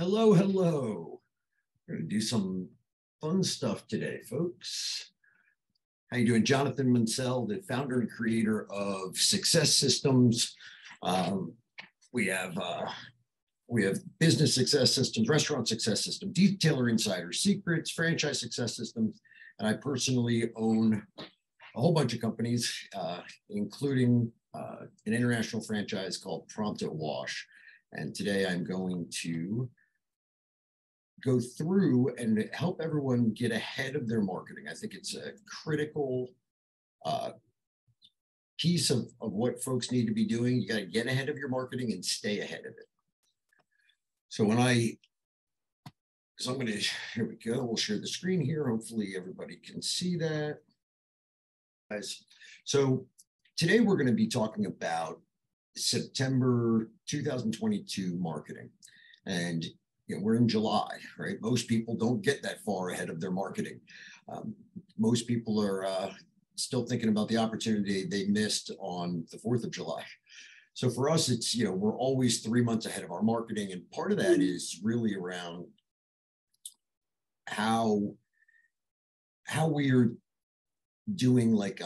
Hello, hello. We're going to do some fun stuff today, folks. How you doing? Jonathan Munsell, the founder and creator of Success Systems. We have Business Success Systems, Restaurant Success Systems, Detailer Insider Secrets, Franchise Success Systems, and I personally own a whole bunch of companies, including an international franchise called Prompt It Wash. And today I'm going to go through and help everyone get ahead of their marketing. I think it's a critical piece of what folks need to be doing. You got to get ahead of your marketing and stay ahead of it. So here we go, we'll share the screen here. Hopefully everybody can see that. So today we're going to be talking about September 2022 marketing. And you know, we're in July, right? Most people don't get that far ahead of their marketing. Most people are still thinking about the opportunity they missed on the 4th of July. So for us, it's, you know, we're always 3 months ahead of our marketing. And part of that is really around how we are doing, like,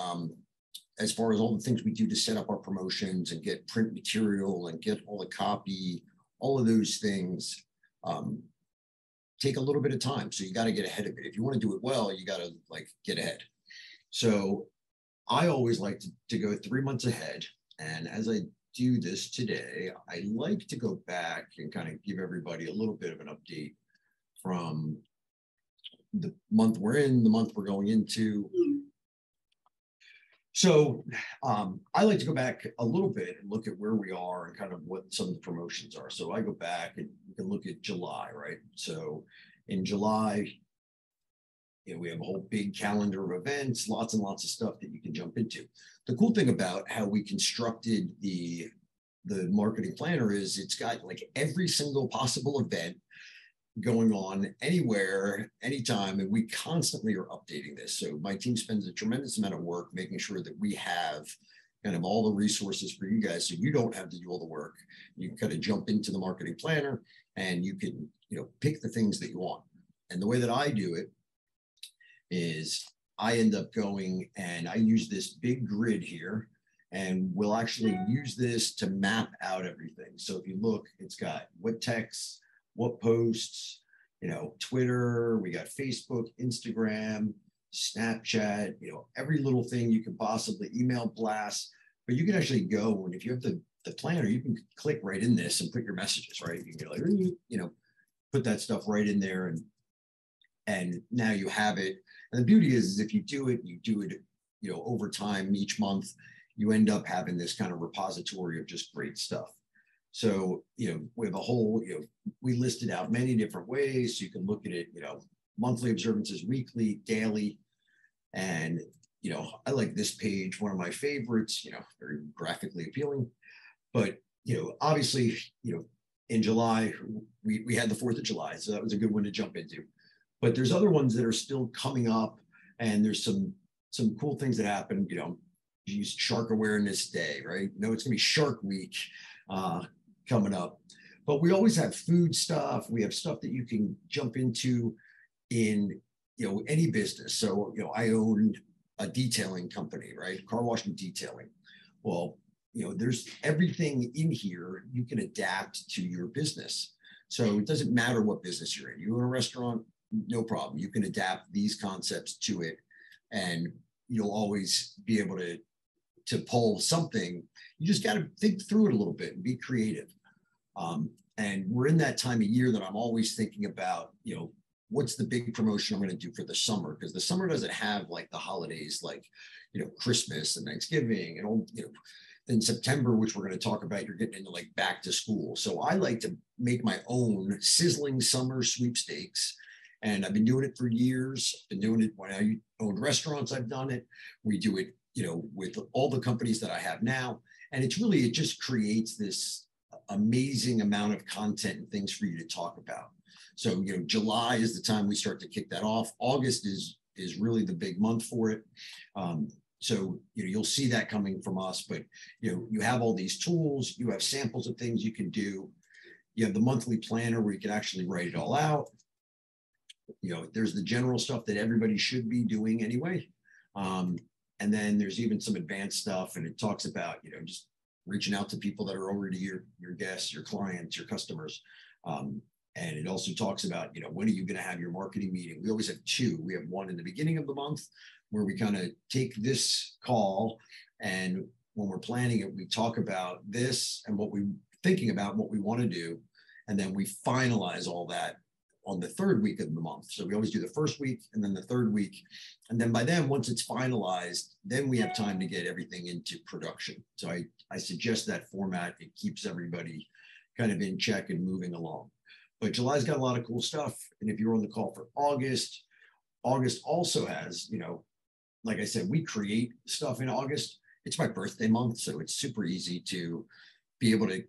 as far as all the things we do to set up our promotions and get print material and get all the copy, all of those things take a little bit of time. So you got to get ahead of it. If you want to do it well, you got to, like, get ahead. So I always like to go 3 months ahead. And as I do this today, I like to go back and kind of give everybody a little bit of an update from the month we're in, the month we're going into. So I like to go back a little bit and look at where we are and kind of what some of the promotions are. So I go back and we can look at July, right? So in July, you know, we have a whole big calendar of events, lots and lots of stuff that you can jump into. The cool thing about how we constructed the marketing planner is it's got, like, every single possible event going on anywhere, anytime, and we constantly are updating this. So my team spends a tremendous amount of work making sure that we have kind of all the resources for you guys so you don't have to do all the work. You can kind of jump into the marketing planner and you can, you know, pick the things that you want. And the way that I do it is I end up going and I use this big grid here, and we'll actually use this to map out everything. So if you look, it's got what texts, what posts, you know, Twitter, we got Facebook, Instagram, Snapchat, you know, every little thing you can possibly, email blast. But you can actually go, and if you have the planner, you can click right in this and put your messages, right? You can go, like, you know, put that stuff right in there, and now you have it. And the beauty is if you do it, you know, over time each month, you end up having this kind of repository of just great stuff. So, you know, we have a whole, you know, we listed out many different ways. You can look at it, you know, monthly observances, weekly, daily. And, you know, I like this page, one of my favorites, you know, very graphically appealing. But, you know, obviously, you know, in July, we had the 4th of July. So that was a good one to jump into. But there's other ones that are still coming up. And there's some cool things that happened, you know, geez, Shark Awareness Day, right? No, it's going to be Shark Week coming up. But we always have food stuff. We have stuff that you can jump into in, you know, any business. So, you know, I own a detailing company, right? Car wash and detailing. Well, you know, there's everything in here you can adapt to your business. So it doesn't matter what business you're in. You own a restaurant, no problem. You can adapt these concepts to it, and you'll always be able to pull something. You just got to think through it a little bit and be creative. And we're in that time of year that I'm always thinking about, you know, what's the big promotion I'm going to do for the summer? Because the summer doesn't have, like, the holidays, like, you know, Christmas and Thanksgiving and all, you know, then September, which we're going to talk about, you're getting into, like, back to school. So I like to make my own sizzling summer sweepstakes. And I've been doing it for years. I've been doing it when I owned restaurants, I've done it. We do it, you know, with all the companies that I have now. And it's really, it just creates this amazing amount of content and things for you to talk about. So, you know, July is the time we start to kick that off. August is really the big month for it. So, you know, you'll see that coming from us, but, you know, you have all these tools, you have samples of things you can do. You have the monthly planner where you can actually write it all out. You know, there's the general stuff that everybody should be doing anyway. And then there's even some advanced stuff, and it talks about, you know, just reaching out to people that are already your guests, your clients, your customers. And it also talks about, you know, when are you going to have your marketing meeting? We always have two. We have one in the beginning of the month where we kind of take this call, and when we're planning it, we talk about this and what we're thinking about, what we want to do. And then we finalize all that on the third week of the month. So we always do the first week and then the third week. And then by then, once it's finalized, then we have time to get everything into production. So I suggest that format. It keeps everybody kind of in check and moving along. But July's got a lot of cool stuff. And if you're on the call for August, August also has, you know, like I said, we create stuff in August. It's my birthday month, so it's super easy to be able to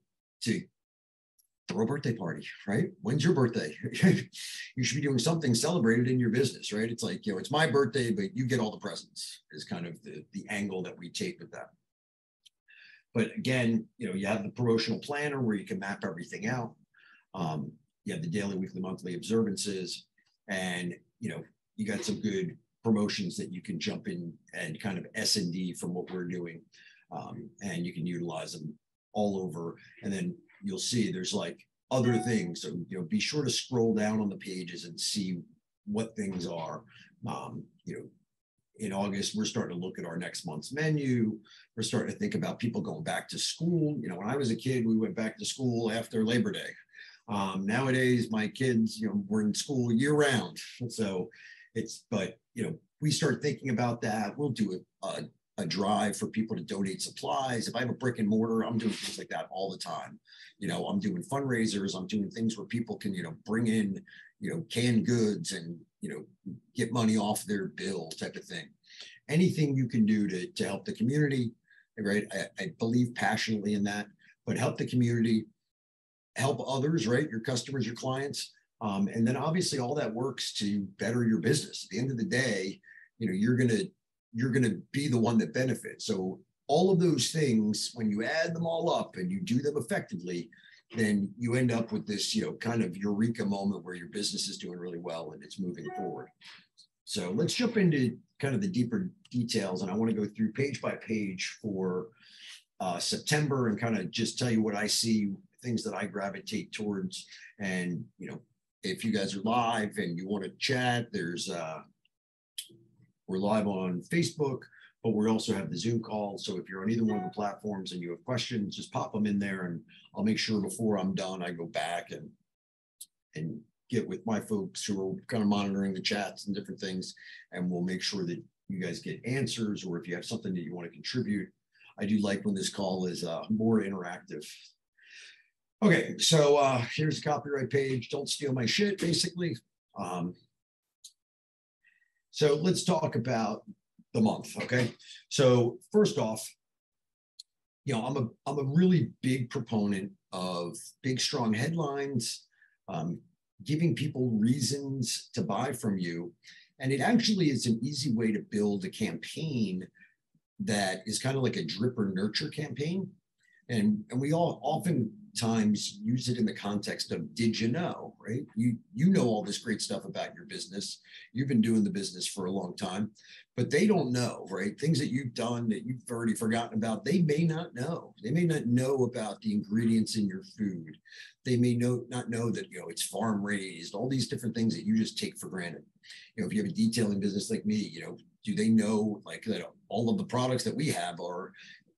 throw a birthday party, right? When's your birthday? You should be doing something celebrated in your business, right? It's like, you know, it's my birthday, but you get all the presents is kind of the angle that we take with that. But again, you know, you have the promotional planner where you can map everything out. You have the daily, weekly, monthly observances, and, you know, you got some good promotions that you can jump in and kind of S&D from what we're doing. And you can utilize them all over. And then you'll see there's like other things. So, you know, be sure to scroll down on the pages and see what things are. You know, in August, we're starting to look at our next month's menu. We're starting to think about people going back to school. You know, when I was a kid, we went back to school after Labor Day. Nowadays, my kids, you know, we're in school year round. So it's, but, you know, we start thinking about that. We'll do a drive for people to donate supplies. If I have a brick and mortar, I'm doing things like that all the time. You know, I'm doing fundraisers. I'm doing things where people can, you know, bring in, you know, canned goods and, you know, get money off their bill type of thing. Anything you can do to help the community, right? I believe passionately in that, but help the community, help others, right? Your customers, your clients. And then obviously all that works to better your business. At the end of the day, you know, you're going to be the one that benefits. So all of those things, when you add them all up and you do them effectively, then you end up with this, you know, kind of eureka moment where your business is doing really well and it's moving forward. So let's jump into kind of the deeper details. And I want to go through page by page for September and kind of just tell you what I see, things that I gravitate towards. And, you know, if you guys are live and you want to chat, there's we're live on Facebook, but we also have the Zoom call. So if you're on either one of the platforms and you have questions, just pop them in there, and I'll make sure before I'm done, I go back and get with my folks who are kind of monitoring the chats and different things, and we'll make sure that you guys get answers, or if you have something that you want to contribute. I do like when this call is more interactive. Okay, so here's the copyright page. Don't steal my shit, basically. So let's talk about the month, okay? So first off, you know, I'm a really big proponent of big, strong headlines, giving people reasons to buy from you. And it actually is an easy way to build a campaign that is kind of like a drip or nurture campaign. And we all oftentimes use it in the context of, did you know, right? You know all this great stuff about your business. You've been doing the business for a long time, but they don't know, right? Things that you've done that you've already forgotten about, they may not know. They may not know about the ingredients in your food. They may not know that, you know, it's farm raised, all these different things that you just take for granted. You know, if you have a detailing business like me, you know, do they know like that all of the products that we have are,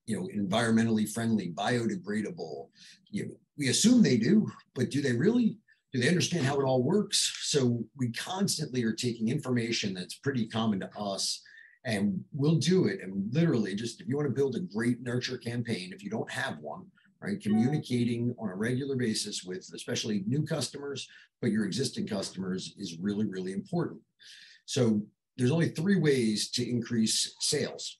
you know, environmentally friendly, biodegradable? You know, we assume they do, but do they really? Do they understand how it all works? So we constantly are taking information that's pretty common to us, and we'll do it. And literally, just if you want to build a great nurture campaign, if you don't have one, right, communicating on a regular basis with especially new customers, but your existing customers is really, really important. So there's only three ways to increase sales.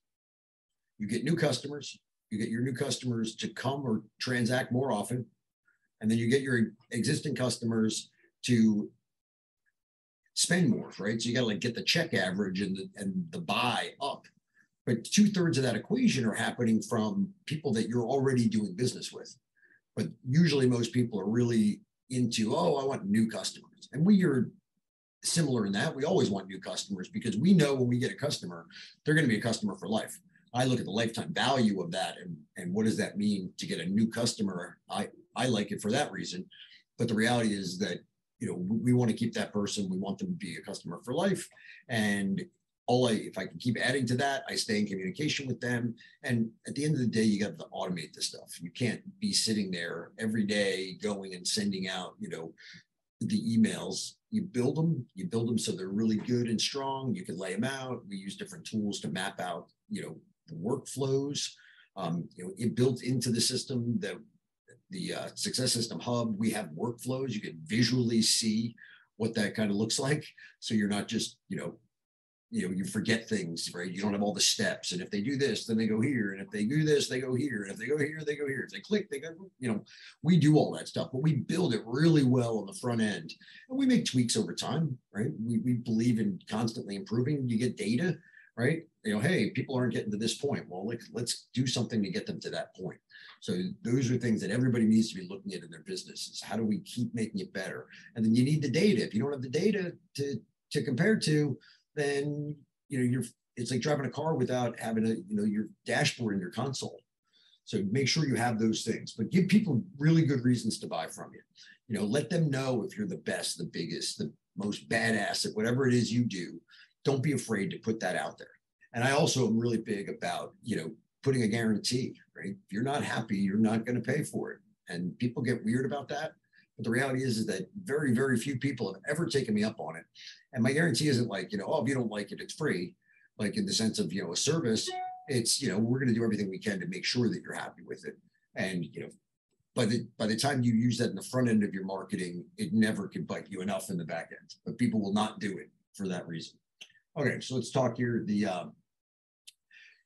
You get new customers, you get your new customers to come or transact more often, and then you get your existing customers to spend more, right? So you got to like get the check average and the buy up. But 2/3 of that equation are happening from people that you're already doing business with. But usually most people are really into, oh, I want new customers. And we are similar in that. We always want new customers because we know when we get a customer, they're going to be a customer for life. I look at the lifetime value of that and what does that mean to get a new customer? I like it for that reason. But the reality is that, you know, we want to keep that person. We want them to be a customer for life. And if I can keep adding to that, I stay in communication with them. And at the end of the day, you got to automate this stuff. You can't be sitting there every day going and sending out, you know, the emails. You build them so they're really good and strong. You can lay them out. We use different tools to map out, you know, the workflows. You know, it built into the system that the Success System Hub, we have workflows. You can visually see what that kind of looks like. So you're not just, you forget things, right? You don't have all the steps. And if they do this, then they go here. And if they do this, they go here. And if they go here, they go here. If they click, they go, you know, we do all that stuff, but we build it really well on the front end. And we make tweaks over time, right? We believe in constantly improving. You get data, right? You know, hey, people aren't getting to this point. Well, let's do something to get them to that point. So those are things that everybody needs to be looking at in their businesses. How do we keep making it better? And then you need the data. If you don't have the data to compare to, then, you know, it's like driving a car without having your dashboard and your console. So make sure you have those things, but give people really good reasons to buy from you. You know, let them know if you're the best, the biggest, the most badass at whatever it is you do. Don't be afraid to put that out there. And I also am really big about, you know, putting a guarantee, right? If you're not happy, you're not going to pay for it. And people get weird about that. But the reality is that very, very few people have ever taken me up on it. And my guarantee isn't like, you know, oh, if you don't like it, it's free. Like in the sense of, you know, a service, it's, you know, we're going to do everything we can to make sure that you're happy with it. And, you know, by the time you use that in the front end of your marketing, it never can bite you enough in the back end. But people will not do it for that reason. Okay, so let's talk here.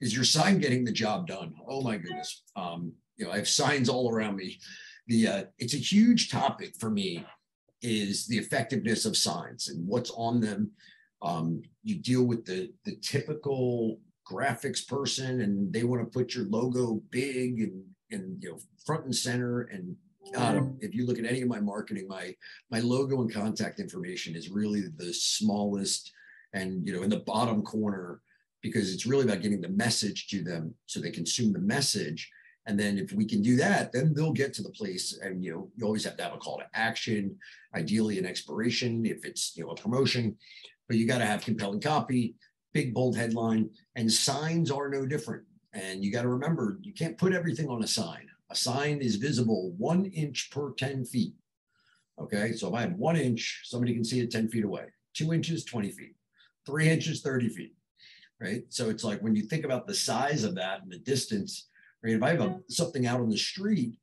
Is your sign getting the job done? Oh my goodness. You know, I have signs all around me. It's a huge topic for me, is the effectiveness of signs and what's on them. You deal with the typical graphics person, and they want to put your logo big and you know, front and center. And if you look at any of my marketing, my logo and contact information is really the smallest and, you know, in the bottom corner, because it's really about getting the message to them so they consume the message. And then if we can do that, then they'll get to the place. And, you know, you always have to have a call to action, ideally an expiration, if it's, you know, a promotion, but you got to have compelling copy, big, bold headline, and signs are no different. And you got to remember, you can't put everything on a sign. A sign is visible 1 inch per 10 feet. Okay. So if I have 1 inch, somebody can see it 10 feet away, 2 inches, 20 feet, 3 inches, 30 feet. Right. So it's like when you think about the size of that and the distance, right? If I have something out on the street,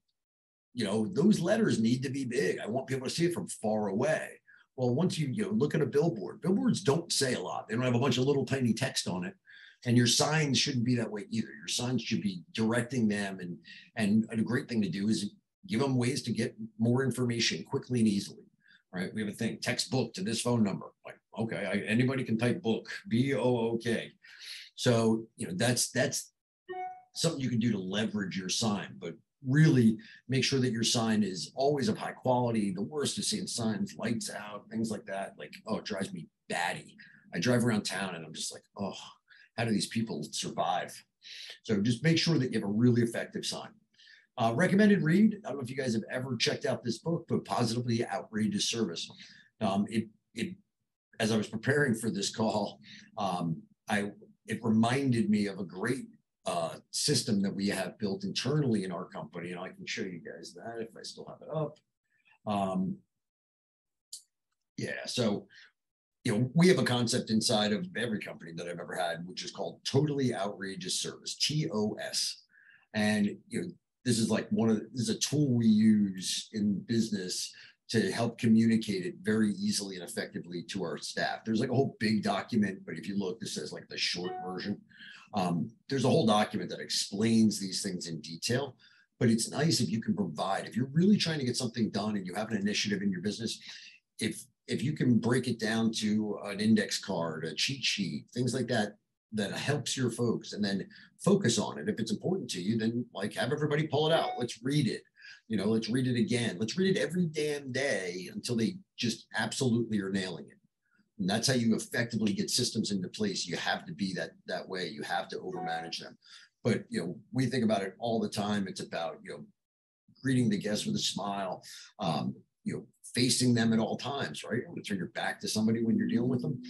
you know, those letters need to be big. I want people to see it from far away. Well, once you look at a billboard, billboards don't say a lot. They don't have a bunch of little tiny text on it. And your signs shouldn't be that way either. Your signs should be directing them. And a great thing to do is give them ways to get more information quickly and easily. Right? We have a thing, text book to this phone number. Like, okay, anybody can type book, B-O-O-K. So, you know, that's something you can do to leverage your sign, but really make sure that your sign is always of high quality. The worst is seeing signs, lights out, things like that. Like, oh, it drives me batty. I drive around town and I'm just like, oh, how do these people survive? So just make sure that you have a really effective sign. Recommended read. I don't know if you guys have ever checked out this book, but Totally Outrageous Service. As I was preparing for this call, it reminded me of a great system that we have built internally in our company. And I can show you guys that if I still have it up. So, you know, we have a concept inside of every company that I've ever had, which is called Totally Outrageous Service, TOS. And, you know, this is a tool we use in business to help communicate it very easily and effectively to our staff. There's like a whole big document, but if you look, this says like the short version. There's a whole document that explains these things in detail, but it's nice if you can provide, if you're really trying to get something done and you have an initiative in your business, if you can break it down to an index card, a cheat sheet, things like that, that helps your folks, and then focus on it. If it's important to you, then like have everybody pull it out. Let's read it. You know, let's read it again. Let's read it every damn day until they just absolutely are nailing it. And that's how you effectively get systems into place. You have to be that way. You have to overmanage them. But, you know, we think about it all the time. It's about, you know, greeting the guests with a smile, you know, facing them at all times, right? You turn your back to somebody when you're dealing with them.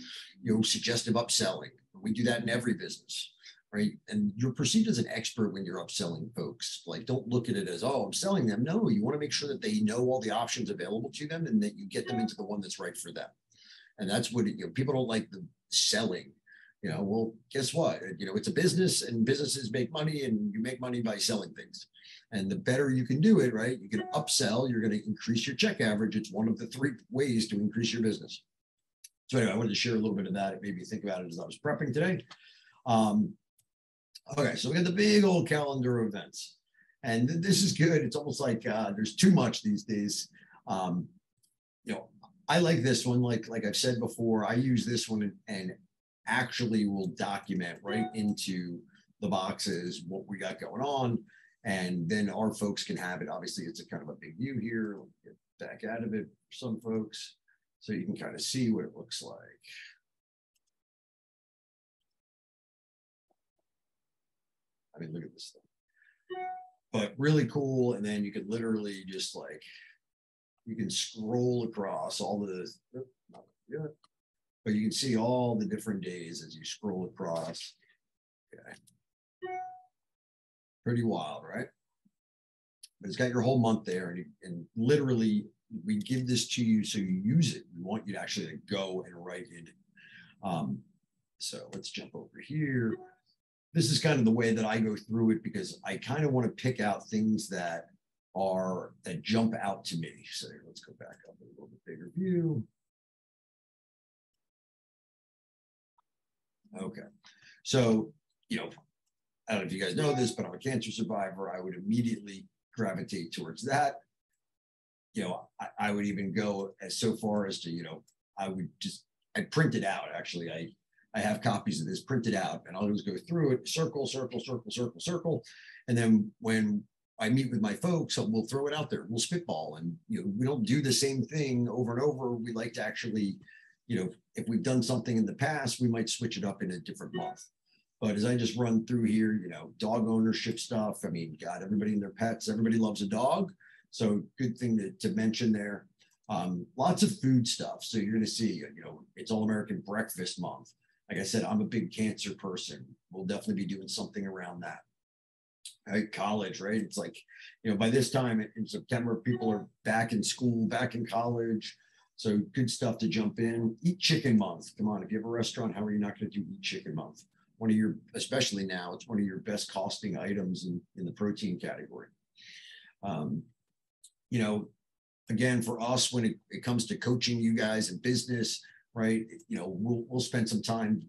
You know, suggestive upselling. We do that in every business, right? And you're perceived as an expert when you're upselling folks. Like, don't look at it as, oh, I'm selling them. No, you want to make sure that they know all the options available to them and that you get them into the one that's right for them. And that's what, you know, people don't like the selling. You know, well, guess what? You know, it's a business and businesses make money, and you make money by selling things. And the better you can do it, right? You can upsell, you're going to increase your check average. It's one of the three ways to increase your business. So anyway, I wanted to share a little bit of that. It made me think about it as I was prepping today. Okay, so we got the big old calendar of events. And this is good. It's almost like there's too much these days. You know, I like this one. Like I've said before, I use this one and actually will document right into the boxes what we got going on. And then our folks can have it. Obviously, it's a kind of a big view here. Let me get back out of it for some folks, so you can kind of see what it looks like. I mean, look at this thing. But really cool. And then you can literally just like, you can scroll across all the, but you can see all the different days as you scroll across. Okay. Pretty wild, right? But it's got your whole month there, and literally we give this to you so you use it. We want you to actually like go and write it. So let's jump over here. This is kind of the way that I go through it, because I kind of want to pick out things that jump out to me. So let's go back up a little bit bigger view. Okay, so you know, I don't know if you guys know this, but I'm a cancer survivor. I would immediately gravitate towards that. You know, I would even go as so far as to, you know, I print it out. Actually, I have copies of this printed out, and I'll just go through it, circle, circle, circle, circle, circle. And then when I meet with my folks, we'll throw it out there. We'll spitball, and, you know, we don't do the same thing over and over. We like to actually, you know, if we've done something in the past, we might switch it up in a different month. But as I just run through here, you know, dog ownership stuff. I mean, God, everybody and their pets, everybody loves a dog. So good thing to mention there. Lots of food stuff. So you're going to see, you know, it's All American Breakfast Month. Like I said, I'm a big cancer person. We'll definitely be doing something around that. Right, college, right? It's like, you know, by this time in September, people are back in school, back in college. So good stuff to jump in. Eat Chicken Month. Come on, if you have a restaurant, how are you not going to do Eat Chicken Month? One of your, especially now, it's one of your best costing items in the protein category. You know, again, for us, when it comes to coaching you guys in business, right, you know, we'll spend some time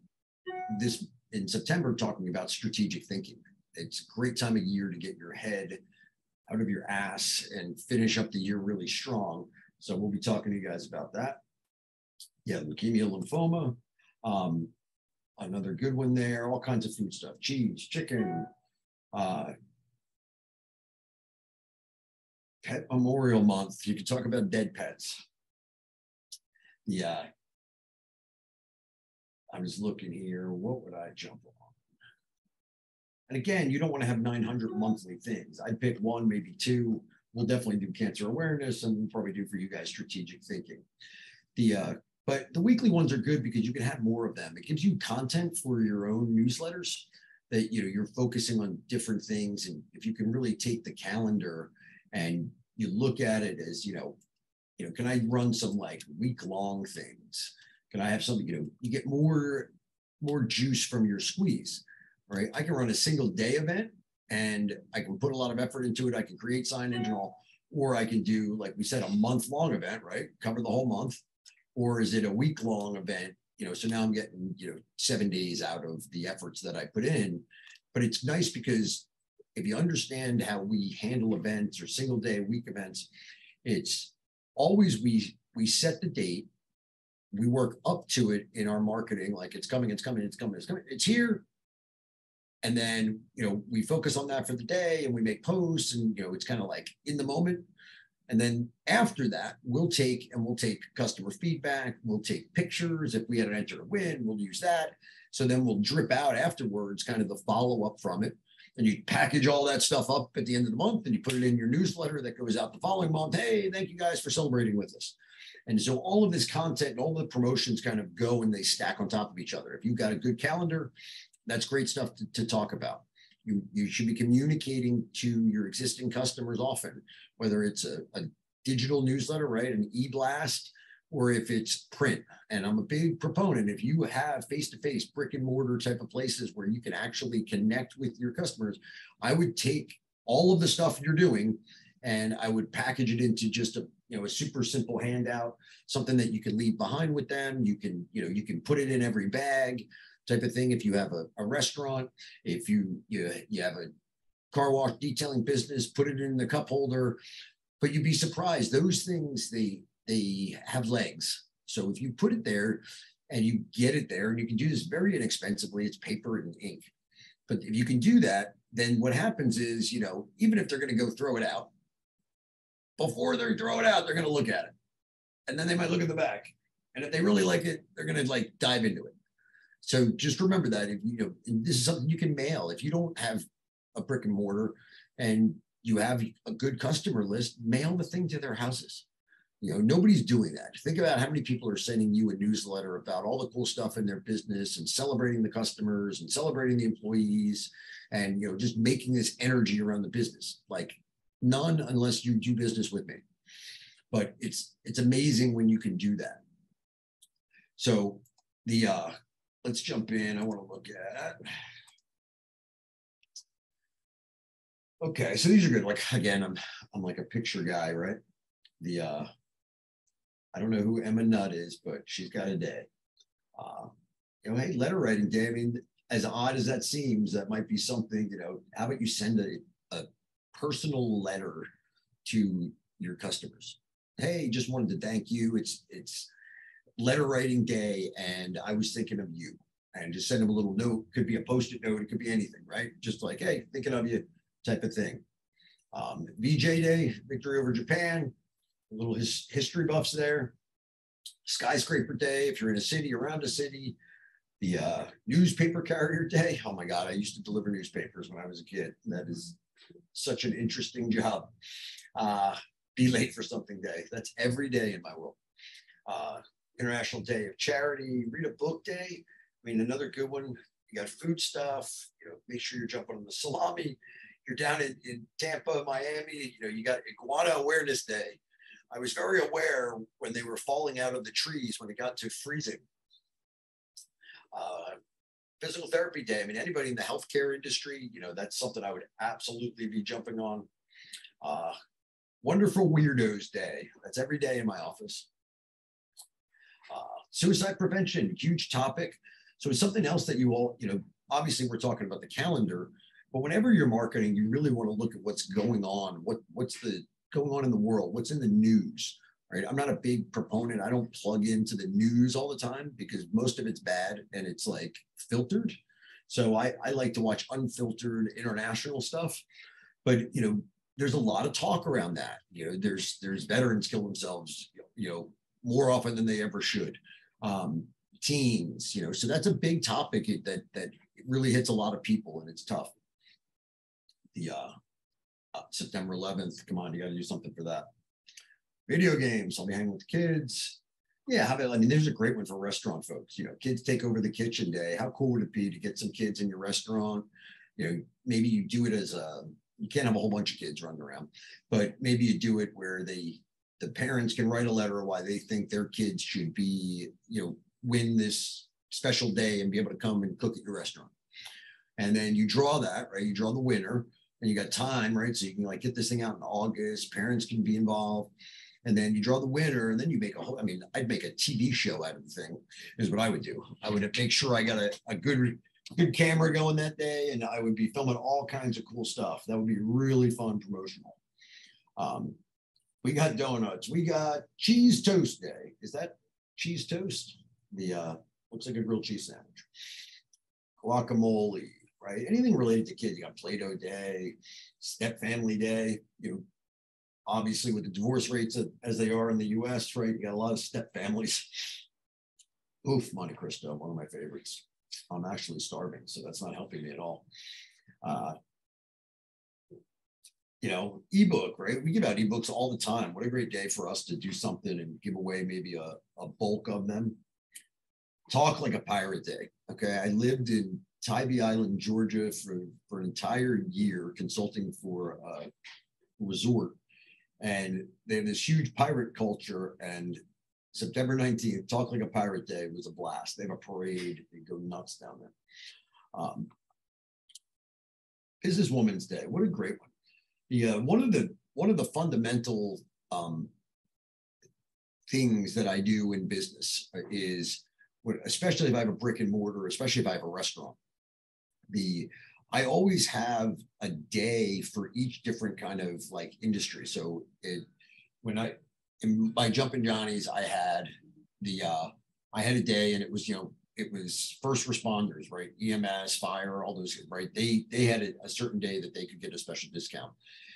this in September talking about strategic thinking. It's a great time of year to get your head out of your ass and finish up the year really strong. So we'll be talking to you guys about that. Yeah, leukemia, lymphoma. Another good one there, all kinds of food stuff, cheese, chicken, Pet Memorial Month. You can talk about dead pets. Yeah. I'm just looking here. What would I jump on? And again, you don't want to have 900 monthly things. I'd pick one, maybe two. We'll definitely do cancer awareness, and we'll probably do for you guys strategic thinking. But the weekly ones are good because you can have more of them. It gives you content for your own newsletters that, you know, you're focusing on different things. And if you can really take the calendar and you look at it as, you know, can I run some like week-long things? Can I have something, you know, you get more juice from your squeeze, right? I can run a single day event and I can put a lot of effort into it. I can create signage and all, or I can do, like we said, a month-long event, right? Cover the whole month. Or is it a week-long event? You know, so now I'm getting, you know, 7 days out of the efforts that I put in. But it's nice because if you understand how we handle events or single-day week events, it's always we set the date, we work up to it in our marketing, like it's coming, it's coming, it's coming, it's coming, it's here. And then, you know, we focus on that for the day and we make posts and, you know, it's kind of like in the moment. And then after that, we'll take customer feedback. We'll take pictures. If we had an enter a win, we'll use that. So then we'll drip out afterwards, kind of the follow-up from it. And you package all that stuff up at the end of the month and you put it in your newsletter that goes out the following month. Hey, thank you guys for celebrating with us. And so all of this content and all the promotions kind of go and they stack on top of each other. If you've got a good calendar, that's great stuff to talk about. You should be communicating to your existing customers often, whether it's a digital newsletter, right, an e-blast, or if it's print. And I'm a big proponent, if you have face-to-face brick and mortar type of places where you can actually connect with your customers, I would take all of the stuff you're doing and I would package it into just a super simple handout, something that you can leave behind with them. You can put it in every bag, type of thing. If you have a restaurant, if you have a car wash detailing business, put it in the cup holder. But you'd be surprised, those things, they have legs. So if you put it there and you get it there, and you can do this very inexpensively, it's paper and ink. But if you can do that, then what happens is, you know, even if they're going to go throw it out, before they throw it out, they're going to look at it. And then they might look at the back. And if they really like it, they're going to like dive into it. So just remember that, if you know, this is something you can mail. If you don't have a brick and mortar and you have a good customer list, mail the thing to their houses. You know, nobody's doing that. Think about how many people are sending you a newsletter about all the cool stuff in their business and celebrating the customers and celebrating the employees and, you know, just making this energy around the business. Like, none, unless you do business with me. But it's amazing when you can do that. So the let's jump in. I want to look at. Okay, so these are good. Like, again, I'm like a picture guy, right? The I don't know who Emma Nutt is, but she's got a day. You know, hey, letter writing day. I mean, as odd as that seems, that might be something. You know, how about you send a personal letter to your customers? Hey, just wanted to thank you. It's letter writing day, and I was thinking of you. And just send them a little note. Could be a post-it note. It could be anything, right? Just like, hey, thinking of you, type of thing. VJ Day, victory over Japan. A little history buffs there. Skyscraper Day, if you're in a city, around a city. The newspaper carrier day. Oh my God, I used to deliver newspapers when I was a kid. That is such an interesting job. Be late for something day. That's every day in my world. International Day of Charity, read a book day. I mean, another good one. You got food stuff, you know, make sure you're jumping on the salami. You're down in Tampa, Miami, you know, you got Iguana Awareness Day. I was very aware when they were falling out of the trees when it got to freezing. Physical Therapy Day. I mean, anybody in the healthcare industry, you know, that's something I would absolutely be jumping on. Wonderful Weirdos Day. That's every day in my office. Suicide prevention, huge topic. So it's something else that you all, you know, obviously we're talking about the calendar, but whenever you're marketing, you really want to look at what's going on. What's going on in the world? What's in the news, right? I'm not a big proponent. I don't plug into the news all the time because most of it's bad and it's like filtered. So I like to watch unfiltered international stuff, but, you know, there's a lot of talk around that. You know, there's veterans kill themselves, you know, more often than they ever should. Teens, you know, so that's a big topic that really hits a lot of people and it's tough. The September 11th, come on, you got to do something for that. Video games, I'll be hanging with the kids. Yeah, how about, I mean, there's a great one for restaurant folks. You know, kids take over the kitchen day. How cool would it be to get some kids in your restaurant? You know, maybe you do it as you can't have a whole bunch of kids running around, but maybe you do it where the parents can write a letter why they think their kids should be, you know, win this special day and be able to come and cook at your restaurant. And then you draw that, right? You draw the winner and you got time, right? So you can like get this thing out in August, parents can be involved. And then you draw the winner and then you make I'd make a TV show out of the thing is what I would do. I would make sure I got a good camera going that day and I would be filming all kinds of cool stuff. That would be really fun promotional. We got donuts. We got cheese toast day. Is that cheese toast? The looks like a grilled cheese sandwich. Guacamole, right? Anything related to kids, you got Play-Doh Day, Step Family Day. You know, obviously with the divorce rates as they are in the U.S., right? You got a lot of step families. Oof, Monte Cristo, one of my favorites. I'm actually starving, so that's not helping me at all. You know, ebook, right? We give out ebooks all the time. What a great day for us to do something and give away maybe a bulk of them. Talk Like a Pirate Day. Okay. I lived in Tybee Island, Georgia for an entire year consulting for a resort. And they have this huge pirate culture. And September 19th, Talk Like a Pirate Day was a blast. They have a parade. They go nuts down there. Businesswoman's Day. What a great one. Yeah, one of the fundamental things that I do in business is, especially if I have a brick and mortar, especially if I have a restaurant, I always have a day for each different kind of like industry. So in my Jumping Johnnies, I had a day, and it was first responders, right? EMS, fire, all those, right? They had a certain day that they could get a special discount.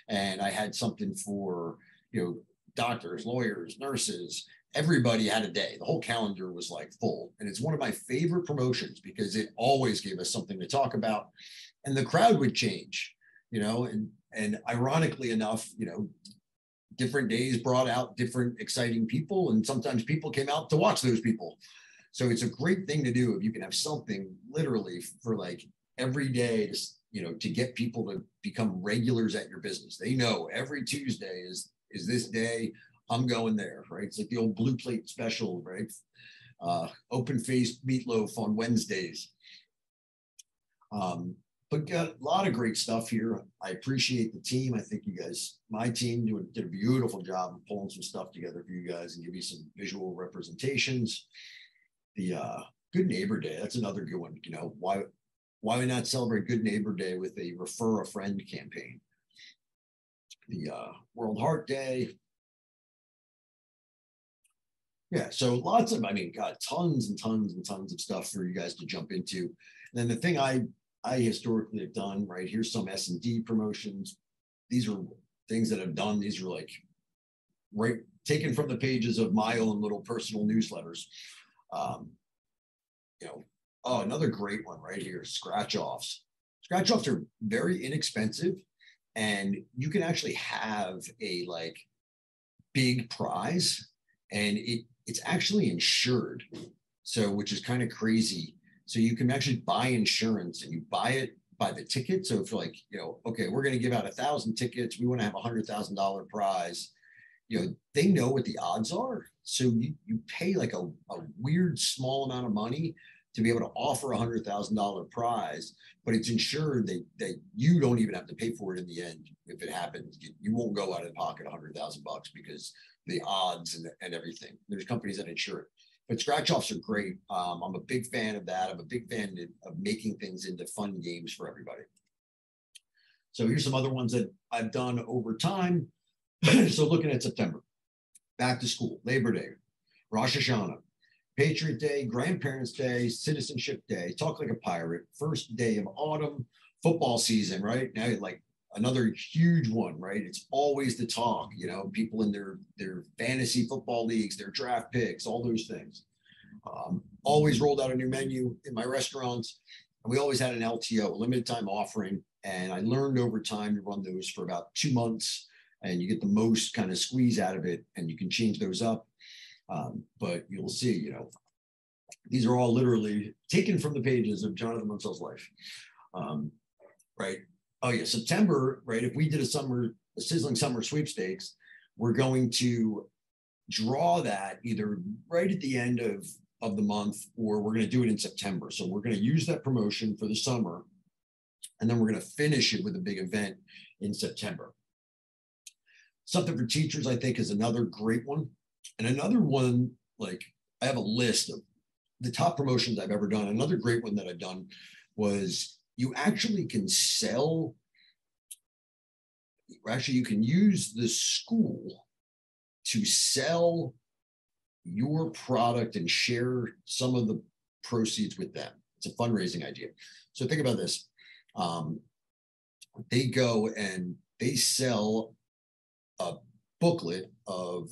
And I had something for, you know, doctors, lawyers, nurses. Everybody had a day. The whole calendar was like full. And it's one of my favorite promotions because it always gave us something to talk about. And the crowd would change, you know, and ironically enough, you know, different days brought out different exciting people. And sometimes people came out to watch those people. So it's a great thing to do if you can have something literally for like every day to, you know, to get people to become regulars at your business. They know every Tuesday is this day I'm going there, right? It's like the old blue plate special, right? Open-faced meatloaf on Wednesdays. But got a lot of great stuff here. I appreciate the team. I think you guys, my team did a beautiful job of pulling some stuff together for you guys and give you some visual representations. The Good Neighbor Day, that's another good one. You know, why not celebrate Good Neighbor Day with a Refer a Friend campaign? The World Heart Day. Yeah, so lots of, I mean, God, tons and tons and tons of stuff for you guys to jump into. And then the thing I historically have done, right, here's some S&D promotions. These are things that I've done. These are like, right, taken from the pages of my own little personal newsletters. You know, oh, another great one right here, scratch-offs. Scratch-offs are very inexpensive, and you can actually have a, like, big prize, and it's actually insured, so, which is kind of crazy. So you can actually buy insurance, and you buy it by the ticket. So if you're like, you know, okay, we're going to give out 1,000 tickets, we want to have $100,000 prize, you know, they know what the odds are. So you pay like a weird small amount of money to be able to offer $100,000 prize, but it's insured that you don't even have to pay for it in the end. If it happens, you won't go out of pocket $100,000 because the odds and everything. There's companies that insure it, but scratch-offs are great. I'm a big fan of that. I'm a big fan of making things into fun games for everybody. So here's some other ones that I've done over time. So looking at September. Back to school, Labor Day, Rosh Hashanah, Patriot Day, Grandparents Day, Citizenship Day, Talk Like a Pirate, first day of autumn, football season, right? Now, like another huge one, right? It's always the talk, you know, people in their fantasy football leagues, their draft picks, all those things. Always rolled out a new menu in my restaurants. And we always had an LTO, a limited time offering. And I learned over time to run those for about 2 months. And you get the most kind of squeeze out of it, and you can change those up. But you'll see, you know, these are all literally taken from the pages of Jonathan Munsell's life, right? Oh yeah, September, right? If we did a sizzling summer sweepstakes, we're going to draw that either right at the end of the month, or we're going to do it in September. So we're going to use that promotion for the summer, and then we're going to finish it with a big event in September. Something for teachers, I think, is another great one. And another one, like, I have a list of the top promotions I've ever done. Another great one that I've done was you actually can sell, or actually you can use the school to sell your product and share some of the proceeds with them. It's a fundraising idea. So think about this. They go and they sell a booklet of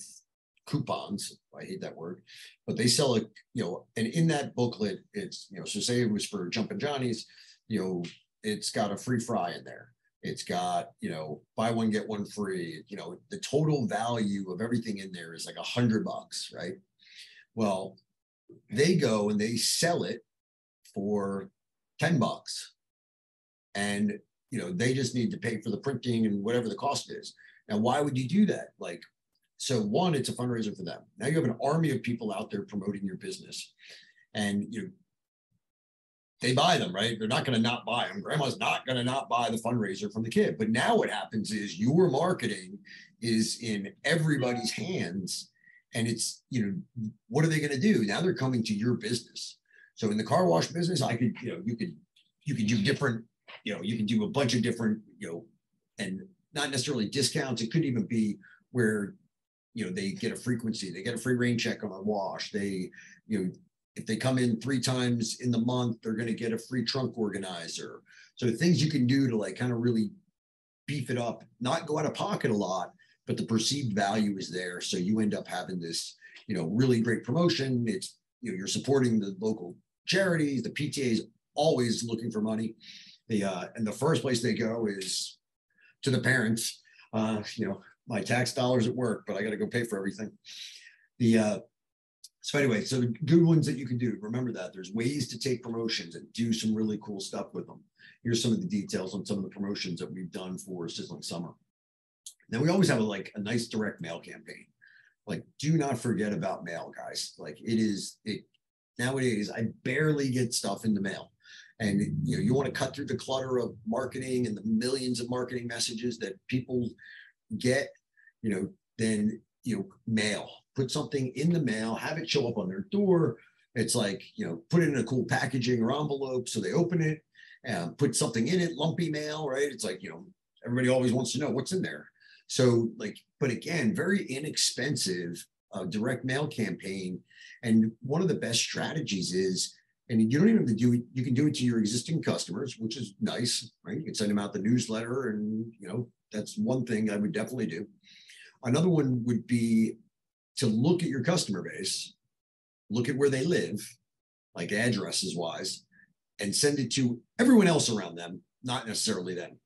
coupons. I hate that word, but they sell it, you know, and in that booklet, it's, you know, so say it was for Jumping Johnnies, you know, it's got a free fry in there. It's got, you know, buy one, get one free. You know, the total value of everything in there is like $100, right? Well, they go and they sell it for $10. And, you know, they just need to pay for the printing and whatever the cost is. Now, why would you do that? Like, so one, it's a fundraiser for them. Now you have an army of people out there promoting your business, and you, they buy them, right? They're not going to not buy them. Grandma's not going to not buy the fundraiser from the kid. But now what happens is your marketing is in everybody's hands, and it's, you know, what are they going to do? Now they're coming to your business. So in the car wash business, I could, you know, you could do different, you know, you can do a bunch of different, you know, and not necessarily discounts. It could even be where, you know, they get a frequency, they get a free rain check on a wash. They, you know, if they come in 3 times in the month, they're going to get a free trunk organizer. So things you can do to like kind of really beef it up, not go out of pocket a lot, but the perceived value is there. So you end up having this, you know, really great promotion. It's, you know, you're supporting the local charities. The PTA is always looking for money. The, and the first place they go is to the parents. You know, my tax dollars at work, but I got to go pay for everything. The, so anyway, so the good ones that you can do, remember that there's ways to take promotions and do some really cool stuff with them. Here's some of the details on some of the promotions that we've done for Sizzling Summer. Then we always have a nice direct mail campaign. Like, do not forget about mail, guys. Like, it nowadays, I barely get stuff in the mail. And, you know, you want to cut through the clutter of marketing and the millions of marketing messages that people get, you know, then, you know, mail. Put something in the mail, have it show up on their door. It's like, you know, put it in a cool packaging or envelope so they open it, and put something in it, lumpy mail, right? It's like, you know, everybody always wants to know what's in there. So like, but again, very inexpensive direct mail campaign. And one of the best strategies is, and you don't even have to do it, you can do it to your existing customers, which is nice, right? You can send them out the newsletter and, you know, that's one thing I would definitely do. Another one would be to look at your customer base, look at where they live, like addresses wise, and send it to everyone else around them, not necessarily them,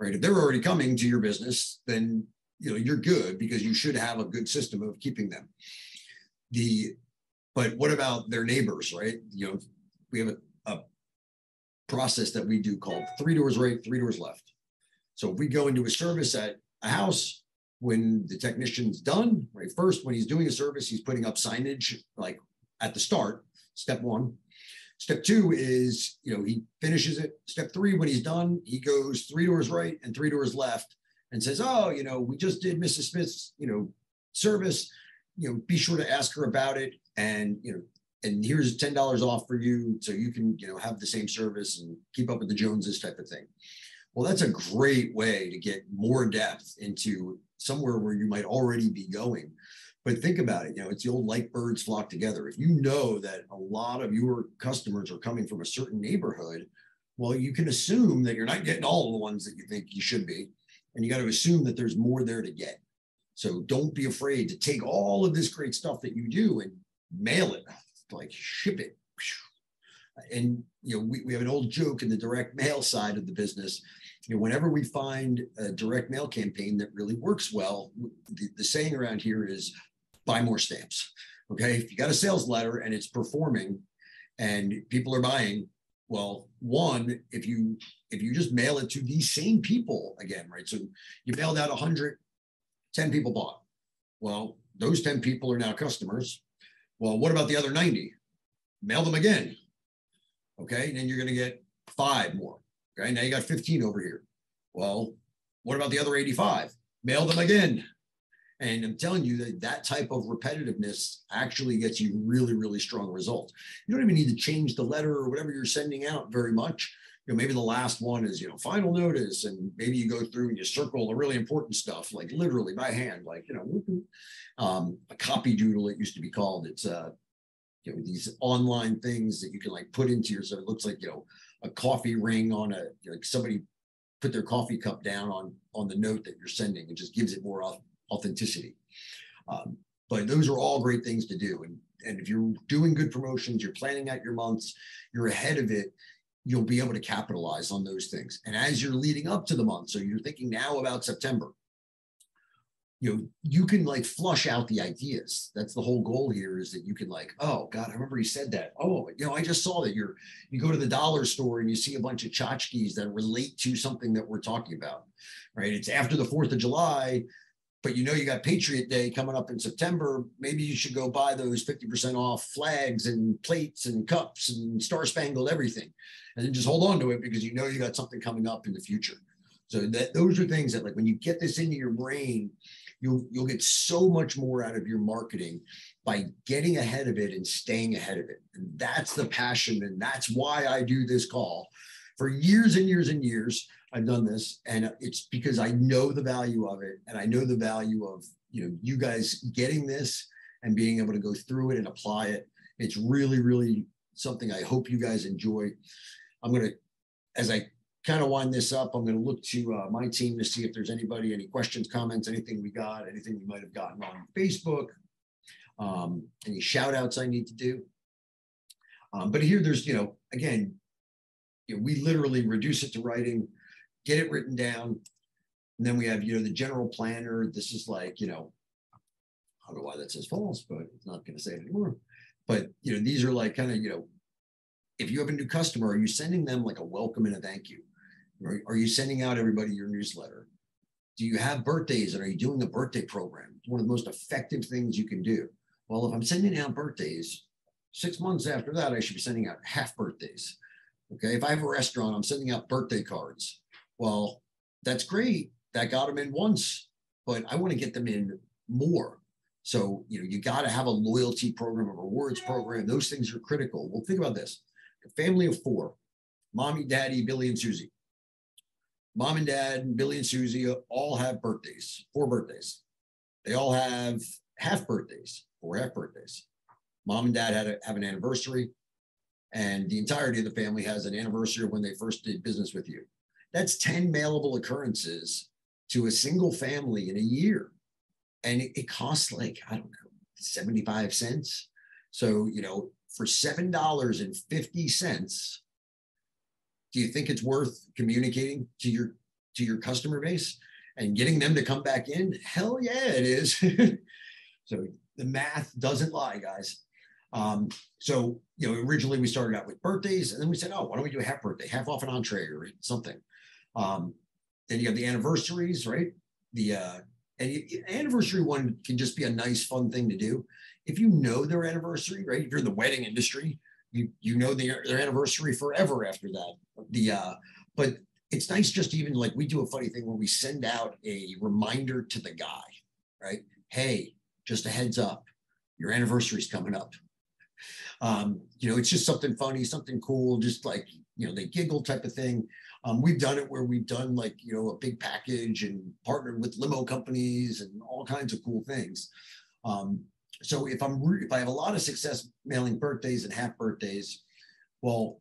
right? If they're already coming to your business, then, you know, you're good because you should have a good system of keeping them. But what about their neighbors, right? You know, we have a process that we do called 3 doors right, 3 doors left. So if we go into a service at a house, when the technician's done, right? First, when he's doing a service, he's putting up signage, like at the start, step 1. Step 2 is, you know, he finishes it. Step 3, when he's done, he goes 3 doors right and 3 doors left and says, oh, you know, we just did Mrs. Smith's, you know, service, you know, be sure to ask her about it. And, you know, and here's $10 off for you. So you can, you know, have the same service and keep up with the Joneses type of thing. Well, that's a great way to get more depth into somewhere where you might already be going. But think about it, you know, it's the old like birds flock together. If you know that a lot of your customers are coming from a certain neighborhood, well, you can assume that you're not getting all the ones that you think you should be. And you got to assume that there's more there to get. So don't be afraid to take all of this great stuff that you do and mail it, like ship it. And, you know, we have an old joke in the direct mail side of the business. You know, whenever we find a direct mail campaign that really works well, the saying around here is buy more stamps. Okay. If you got a sales letter and it's performing and people are buying, well, one, if you just mail it to these same people again, right? So you mailed out 100, 10 people bought. Well, those 10 people are now customers. Well, what about the other 90? Mail them again. Okay, and then you're going to get 5 more. Okay, now you got 15 over here. Well, what about the other 85? Mail them again. And I'm telling you that that type of repetitiveness actually gets you really, really strong results. You don't even need to change the letter or whatever you're sending out very much. You know, maybe the last one is, you know, final notice, and maybe you go through and you circle the really important stuff, like literally by hand, like, you know, a copy doodle, it used to be called. It's, you know, these online things that you can like put into your, so it looks like, you know, a coffee ring on a, like somebody put their coffee cup down on the note that you're sending. It just gives it more authenticity. But those are all great things to do. And if you're doing good promotions, you're planning out your months, you're ahead of it, you'll be able to capitalize on those things. And as you're leading up to the month, so you're thinking now about September, you can like flush out the ideas. That's the whole goal here, is that you can like, oh God, I remember he said that. Oh, I just saw that you go to the dollar store and you see a bunch of tchotchkes that relate to something that we're talking about, right? It's after the 4th of July, but you got Patriot Day coming up in September. Maybe you should go buy those 50% off flags and plates and cups and star-spangled everything. And then just hold on to it because you got something coming up in the future. So those are things that, like, when you get this into your brain, you'll get so much more out of your marketing by getting ahead of it and staying ahead of it. And that's the passion. And that's why I do this call. For years and years and years, I've done this, and it's because I know the value of it. And I know the value of, you guys getting this and being able to go through it and apply it. It's really, really something I hope you guys enjoy. I'm going to, as I kind of wind this up, I'm going to look to my team to see if there's anybody, any questions, comments, anything we got, anything we might have gotten on Facebook, any shout outs I need to do. But here there's, again, we literally reduce it to writing, get it written down. And then we have, the general planner. This is like, I don't know why that says false, but it's not going to say it anymore. But, these are like kind of, if you have a new customer, are you sending them like a welcome and a thank you? Are you sending out everybody your newsletter? Do you have birthdays, and are you doing a birthday program? It's one of the most effective things you can do. Well, if I'm sending out birthdays, 6 months after that, I should be sending out half birthdays. Okay. If I have a restaurant, I'm sending out birthday cards. Well, that's great. That got them in once, but I want to get them in more. So, you got to have a loyalty program, a rewards program. Those things are critical. Well, think about this. A family of 4, mommy, daddy, Billy, and Susie. Mom and dad, and Billy and Susie all have birthdays, 4 birthdays. They all have half birthdays, 4 half birthdays. Mom and dad have an anniversary, and the entirety of the family has an anniversary of when they first did business with you. That's 10 mailable occurrences to a single family in a year. And it costs like, I don't know, 75 cents. So, for $7.50, do you think it's worth communicating to your customer base and getting them to come back in? Hell yeah, it is. So the math doesn't lie, guys. So, originally we started out with birthdays, and then we said, oh, why don't we do a half birthday, half off an entree or something. Then you have the anniversaries, right? And anniversary one can just be a nice, fun thing to do. If you know their anniversary, right? If you're in the wedding industry, you know their anniversary forever after that. But it's nice, just even like we do a funny thing where we send out a reminder to the guy, right? Hey, just a heads up, your anniversary's coming up. It's just something funny, something cool, just like, they giggle type of thing. We've done it where we've done like, a big package and partnered with limo companies and all kinds of cool things. So if I have a lot of success mailing birthdays and half birthdays, well,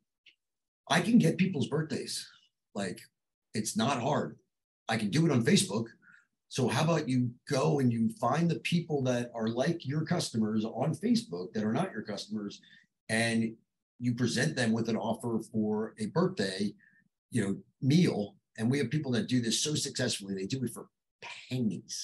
I can get people's birthdays. Like, it's not hard. I can do it on Facebook. So how about you go and you find the people that are like your customers on Facebook that are not your customers, and you present them with an offer for a birthday, meal. And we have people that do this so successfully. They do it for pennies.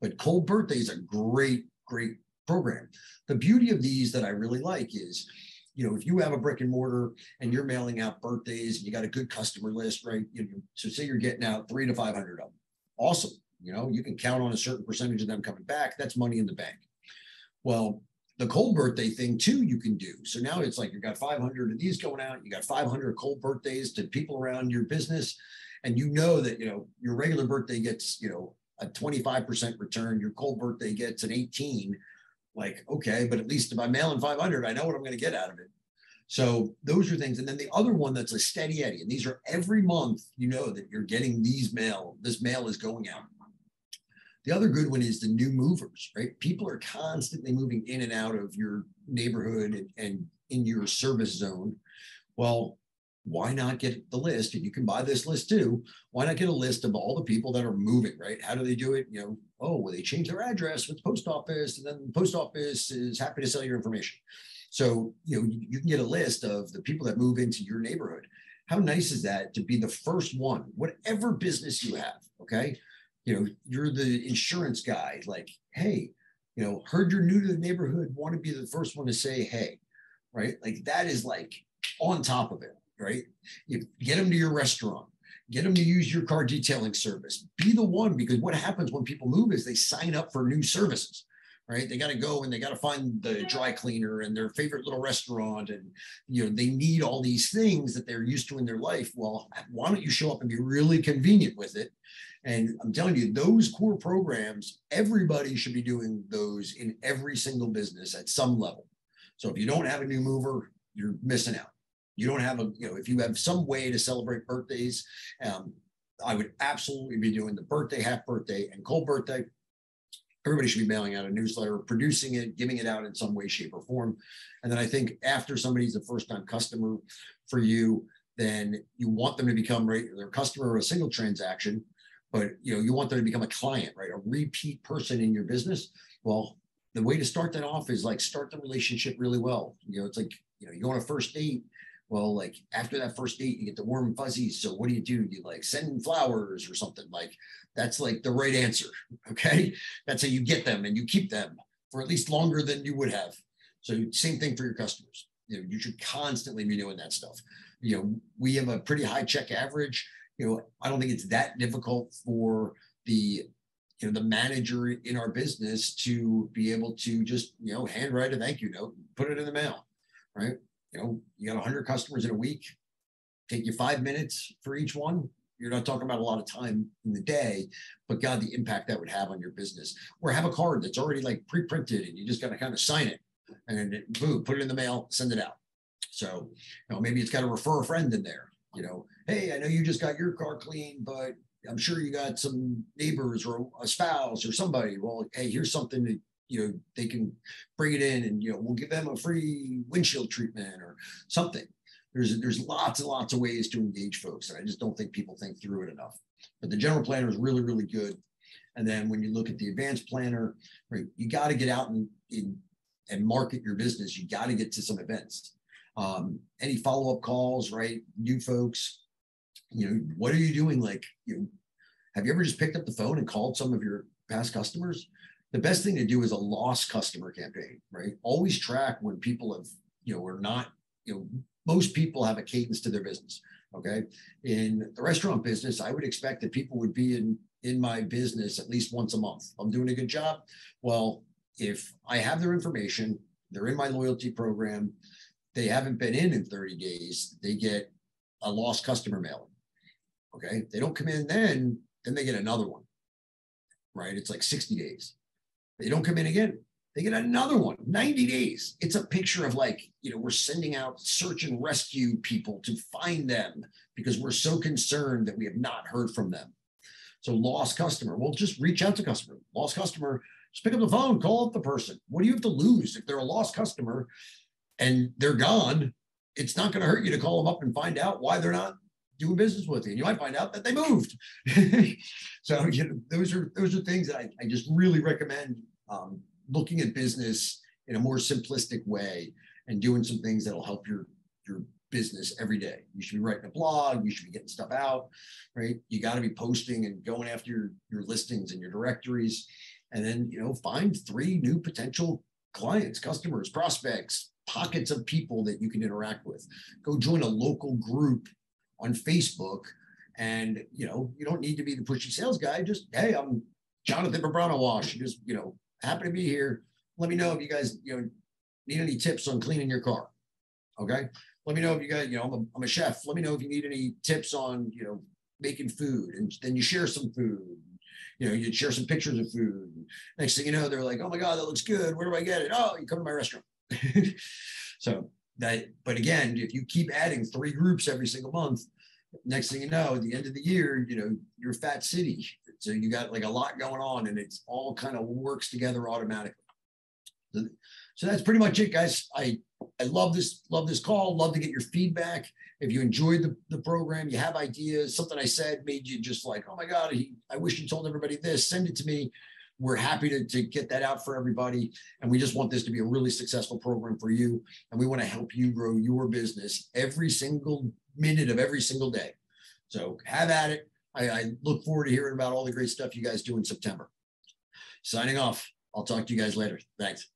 But cold birthday is a great, great program. The beauty of these that I really like is, if you have a brick and mortar and you're mailing out birthdays and you got a good customer list, right? So say you're getting out 300 to 500 of them. Awesome. You can count on a certain percentage of them coming back. That's money in the bank. Well, the cold birthday thing too, you can do. So now it's like, you got 500 of these going out. You got 500 cold birthdays to people around your business. And that, your regular birthday gets, a 25% return, your cold birthday gets an 18, like, okay, but at least if I'm mailing 500, I know what I'm going to get out of it. So those are things. And then the other one that's a steady Eddie, and these are every month, that you're getting these mail, this mail is going out. The other good one is the new movers, right? People are constantly moving in and out of your neighborhood and in your service zone, Well, why not get the list? And you can buy this list too. Why not get a list of all the people that are moving, right? How do they do it? You know, oh, well, they change their address with the post office, and then the post office is happy to sell your information. So, you know, you can get a list of the people that move into your neighborhood. How nice is that to be the first one, whatever business you have, okay? You know, you're the insurance guy, like, hey, you know, heard you're new to the neighborhood, want to be the first one to say, hey, right? Like that is like on top of it. Right? You get them to your restaurant, get them to use your car detailing service, be the one, because what happens when people move is they sign up for new services, right? They got to go and they got to find the dry cleaner and their favorite little restaurant. And, you know, they need all these things that they're used to in their life. Well, why don't you show up and be really convenient with it? And I'm telling you, those core programs, everybody should be doing those in every single business at some level. So if you don't have a new mover, you're missing out. You don't have a, you know, if you have some way to celebrate birthdays, I would absolutely be doing the birthday, half birthday, and cold birthday. Everybody should be mailing out a newsletter, producing it, giving it out in some way, shape, or form. And then I think after somebody's a first-time customer for you, then you want them to become their customer or a single transaction, but you know, you want them to become a client, right? A repeat person in your business. Well, the way to start that off is like start the relationship really well. You know, it's like, you know, you go on a first date. Well, like after that first date, you get the warm fuzzies. So what do? You like send flowers or something, like that's like the right answer. Okay. That's how you get them and you keep them for at least longer than you would have. So same thing for your customers. You know, you should constantly be doing that stuff. You know, we have a pretty high check average. You know, I don't think it's that difficult for the, you know, the manager in our business to be able to just, you know, handwrite a thank you note, and put it in the mail, right? You know, you got 100 customers in a week, take you 5 minutes for each one. You're not talking about a lot of time in the day, but God, the impact that would have on your business. Or have a card that's already like pre-printed and you just got to kind of sign it and then boom, put it in the mail, send it out. So, you know, maybe it's got to refer a friend in there, you know, hey, I know you just got your car clean, but I'm sure you got some neighbors or a spouse or somebody. Well, hey, here's something that, you know, they can bring it in and, you know, we'll give them a free windshield treatment or something. There's lots and lots of ways to engage folks. And I just don't think people think through it enough, but the general planner is really, really good. And then when you look at the advanced planner, right, you got to get out and market your business. You got to get to some events, any follow-up calls, right? New folks, you know, what are you doing? Like, you know, have you ever just picked up the phone and called some of your past customers? The best thing to do is a lost customer campaign, right? Always track when people have, you know, are not, you know, most people have a cadence to their business, okay? In the restaurant business, I would expect that people would be in my business at least once a month. I'm doing a good job. Well, if I have their information, they're in my loyalty program, they haven't been in 30 days, they get a lost customer mailing, okay? If they don't come in then they get another one, right? It's like 60 days. They don't come in again, they get another one, 90 days. It's a picture of like, you know, we're sending out search and rescue people to find them because we're so concerned that we have not heard from them. So lost customer, well, just reach out to customer. Lost customer, just pick up the phone, call up the person. What do you have to lose? If they're a lost customer and they're gone, it's not going to hurt you to call them up and find out why they're not doing business with you. And you might find out that they moved. So, you know, those are things that I just really recommend. Looking at business in a more simplistic way and doing some things that'll help your business every day. You should be writing a blog, you should be getting stuff out, right? You got to be posting and going after your listings and your directories. And then, you know, find 3 new potential clients, customers, prospects, pockets of people that you can interact with. Go join a local group on Facebook. And, you know, you don't need to be the pushy sales guy. Just, hey, I'm Jonathan Munsell. Just, you know, happy to be here. Let me know if you guys, you know, need any tips on cleaning your car. Okay. Let me know if you guys, you know, I'm a chef. Let me know if you need any tips on, you know, making food. And then you share some food, you know, you share some pictures of food. Next thing you know, they're like, oh my God, that looks good. Where do I get it? Oh, you come to my restaurant. So that, but again, if you keep adding 3 groups every single month, next thing you know, at the end of the year, you know, you're fat city. So you got like a lot going on and it's all kind of works together automatically. So that's pretty much it, guys. I I love this call. Love to get your feedback. If you enjoyed the program, you have ideas, something I said made you just like, oh my God, I wish you told everybody this, send it to me. We're happy to get that out for everybody. And we just want this to be a really successful program for you. And we want to help you grow your business every single minute of every single day. So have at it. I look forward to hearing about all the great stuff you guys do in September. Signing off. I'll talk to you guys later. Thanks.